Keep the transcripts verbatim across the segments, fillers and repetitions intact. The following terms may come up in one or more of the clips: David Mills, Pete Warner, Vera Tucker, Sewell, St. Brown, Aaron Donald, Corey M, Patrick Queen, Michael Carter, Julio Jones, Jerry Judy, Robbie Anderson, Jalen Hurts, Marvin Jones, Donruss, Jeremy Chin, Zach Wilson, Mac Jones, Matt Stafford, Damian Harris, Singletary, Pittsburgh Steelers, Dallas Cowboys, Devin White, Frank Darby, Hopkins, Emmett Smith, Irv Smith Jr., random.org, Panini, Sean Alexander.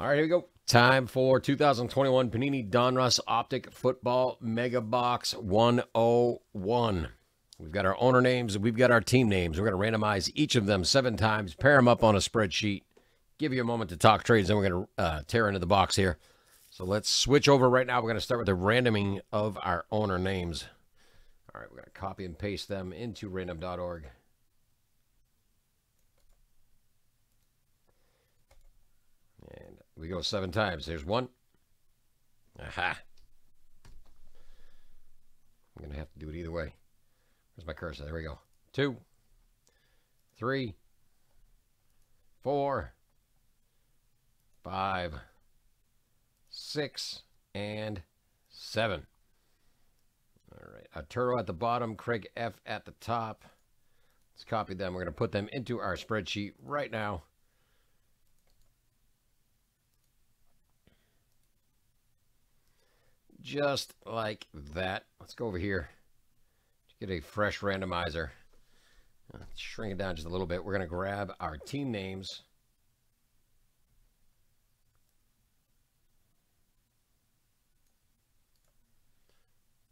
All right, here we go. Time for two thousand twenty-one Panini Donruss Optic Football Mega Box one oh one. We've got our owner names. We've got our team names. We're going to randomize each of them seven times, pair them up on a spreadsheet, give you a moment to talk trades, then we're going to uh, tear into the box here. So let's switch over right now. We're going to start with the randoming of our owner names. All right, we're going to copy and paste them into random dot org. And we go seven times. There's one. Aha. I'm going to have to do it either way. Where's my cursor? There we go. Two. Three. Four. Five. Six. And seven. All right. Arturo at the bottom. Craig F. at the top. Let's copy them. We're going to put them into our spreadsheet right now. Just like that. Let's go over here to get a fresh randomizer. Let's shrink it down just a little bit. We're going to grab our team names.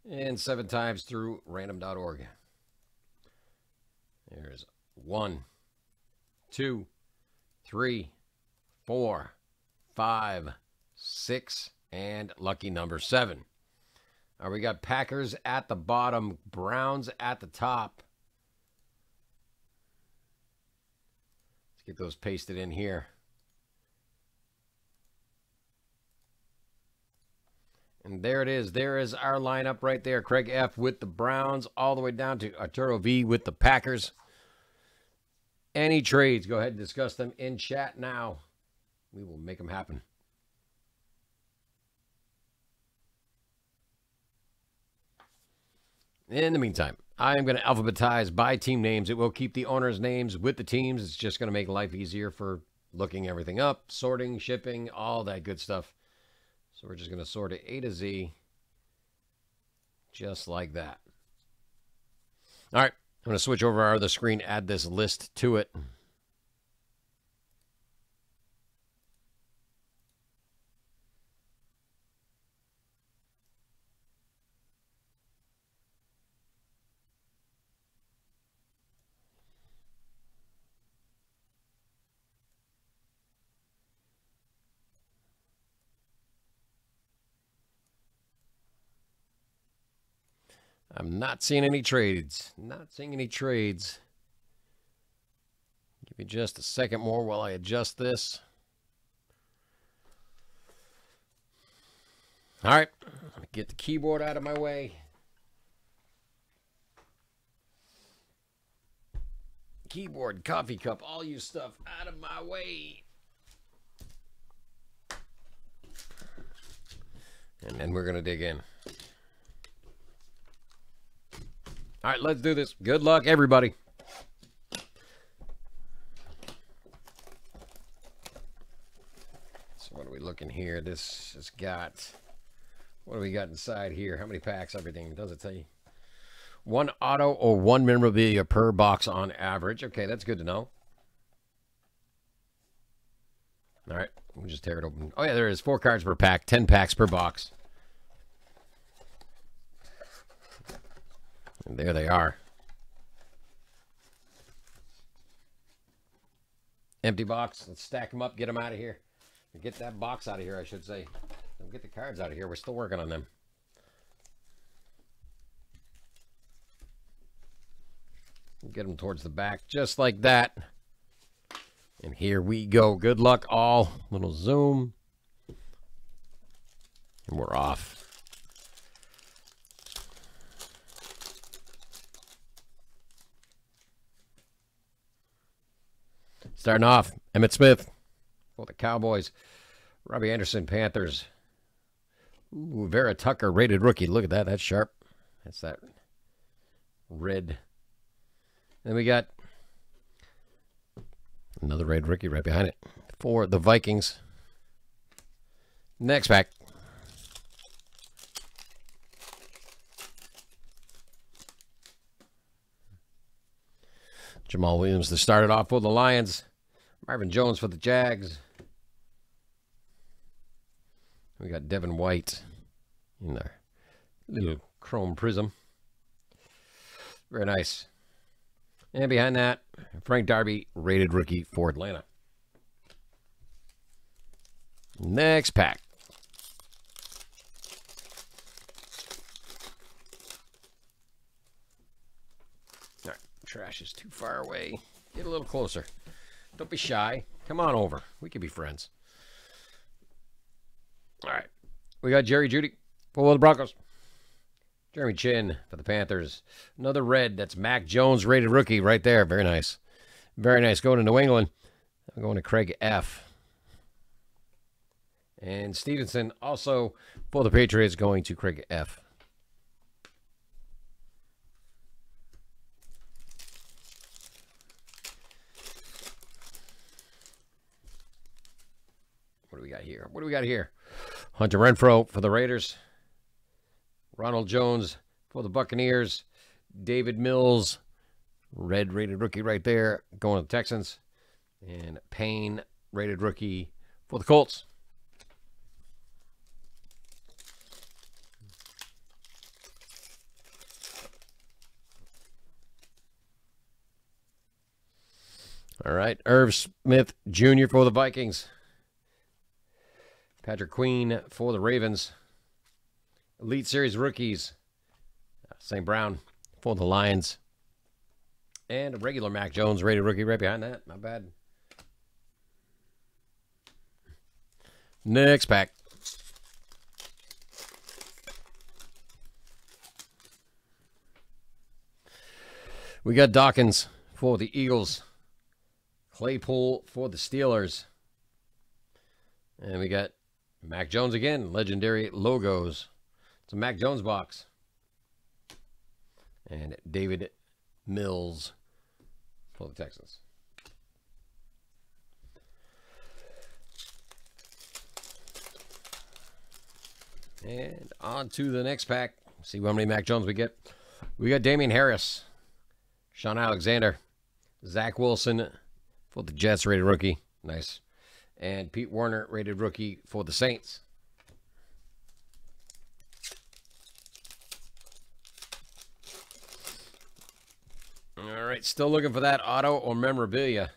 And seven times through random dot org. There's one, two, three, four, five, six, and lucky number seven. Right, we got Packers at the bottom, Browns at the top. Let's get those pasted in here. And there it is. There is our lineup right there. Craig F. with the Browns, all the way down to Arturo V. with the Packers. Any trades, go ahead and discuss them in chat now. We will make them happen. In the meantime, I am going to alphabetize by team names. It will keep the owners' names with the teams. It's just going to make life easier for looking everything up, sorting, shipping, all that good stuff. So we're just going to sort it A to Z, just like that. All right, I'm going to switch over our other screen, add this list to it. I'm not seeing any trades. Not seeing any trades. Give me just a second more while I adjust this. All right. Let me get the keyboard out of my way. Keyboard, coffee cup, all you stuff out of my way. And then we're going to dig in. All right, let's do this. Good luck, everybody. So what are we looking here? This has got, what do we got inside here? How many packs, everything? Does it tell you? One auto or one memorabilia per box on average. Okay, that's good to know. All right, we'll just tear it open. Oh, yeah, there is four cards per pack, ten packs per box. And there they are. Empty box. Let's stack them up. Get them out of here. Get that box out of here, I should say. Don't get the cards out of here. We're still working on them. Get them towards the back, just like that. And here we go. Good luck, all. Little zoom. And we're off. Starting off, Emmett Smith for the Cowboys. Robbie Anderson, Panthers. Ooh, Vera Tucker, rated rookie. Look at that. That's sharp. That's that red. Then we got another red rookie right behind it for the Vikings. Next pack. Jamal Williams to start it off for the Lions. Marvin Jones for the Jags. We got Devin White in there. Little chrome prism. Very nice. And behind that, Frank Darby, rated rookie for Atlanta. Next pack. All right, trash is too far away. Get a little closer. Don't be shy. Come on over. We can be friends. All right. We got Jerry Judy for the Broncos. Jeremy Chin for the Panthers. Another red. That's Mac Jones, rated rookie right there. Very nice. Very nice. Going to New England. I'm going to Craig F. And Stevenson also for the Patriots, going to Craig F. What do we got here? What do we got here? Hunter Renfro for the Raiders. Ronald Jones for the Buccaneers. David Mills, red rated rookie right there, going to the Texans. And Payne, rated rookie for the Colts. All right, Irv Smith Junior for the Vikings. Patrick Queen for the Ravens. Elite Series rookies, Saint Brown for the Lions. And a regular Mac Jones, rated rookie right behind that. Not bad. Next pack. We got Dawkins for the Eagles. Claypool for the Steelers. And we got Mac Jones again. Legendary logos. It's a Mac Jones box. And David Mills for the Texans. And on to the next pack. See how many Mac Jones we get. We got Damian Harris. Sean Alexander. Zach Wilson for the Jets, rated rookie. Nice. And Pete Warner, rated rookie for the Saints. All right, still looking for that auto or memorabilia.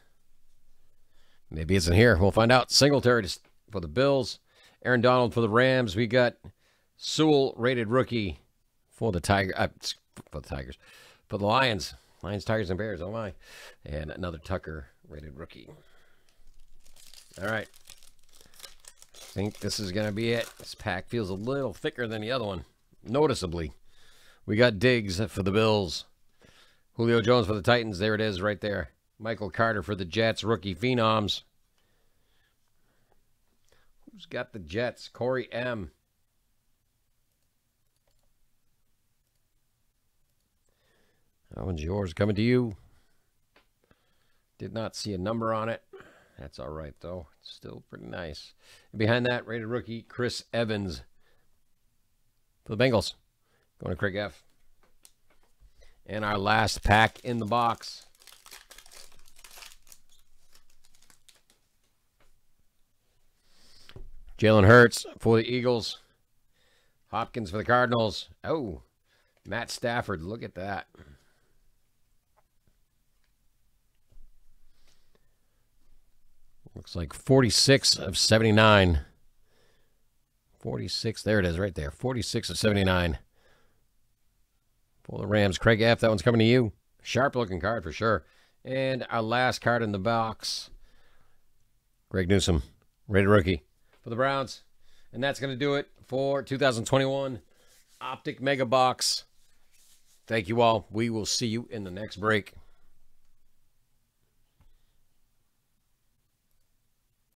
Maybe it's in here. We'll find out. Singletary for the Bills. Aaron Donald for the Rams. We got Sewell, rated rookie for the Tiger, uh, for the Tigers. For the Lions. Lions, Tigers, and Bears. Oh, my. And another Tucker, rated rookie. All right. I think this is going to be it. This pack feels a little thicker than the other one, noticeably. We got Diggs for the Bills. Julio Jones for the Titans. There it is right there. Michael Carter for the Jets, rookie phenoms. Who's got the Jets? Corey M. That one's yours, coming to you. Did not see a number on it. That's all right, though. It's still pretty nice. And behind that, rated rookie Chris Evans for the Bengals. Going to Craig F. And our last pack in the box. Jalen Hurts for the Eagles. Hopkins for the Cardinals. Oh, Matt Stafford. Look at that. Looks like forty-six of seventy-nine. forty-six. There it is right there. forty-six of seventy-nine. For the Rams, Craig F. That one's coming to you. Sharp looking card for sure. And our last card in the box. Greg Newsome, rated rookie for the Browns. And that's going to do it for two thousand twenty-one Optic Mega Box. Thank you all. We will see you in the next break.